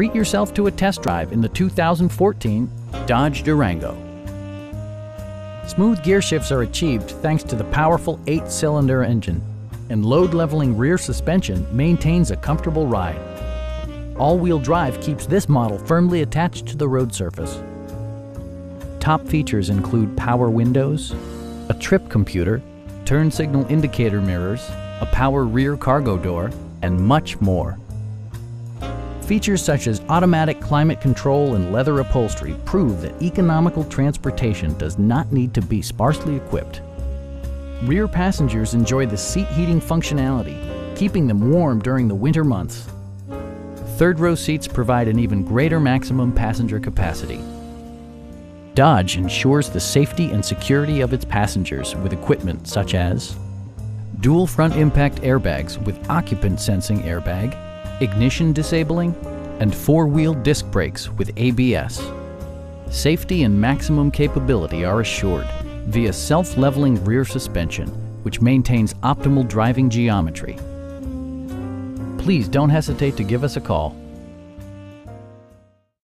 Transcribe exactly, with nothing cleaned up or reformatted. treat yourself to a test drive in the two thousand fourteen Dodge Durango. Smooth gear shifts are achieved thanks to the powerful eight-cylinder engine, and load-leveling rear suspension maintains a comfortable ride. All-wheel drive keeps this model firmly attached to the road surface. Top features include power windows, a trip computer, turn signal indicator mirrors, a power rear cargo door, and much more. Features such as automatic climate control and leather upholstery prove that economical transportation does not need to be sparsely equipped. Rear passengers enjoy the seat heating functionality, keeping them warm during the winter months. Third row seats provide an even greater maximum passenger capacity. Dodge ensures the safety and security of its passengers with equipment such as dual front impact airbags with occupant sensing airbag, ignition disabling, and four-wheel disc brakes with A B S. Safety and maximum capability are assured via self-leveling rear suspension, which maintains optimal driving geometry. Please don't hesitate to give us a call.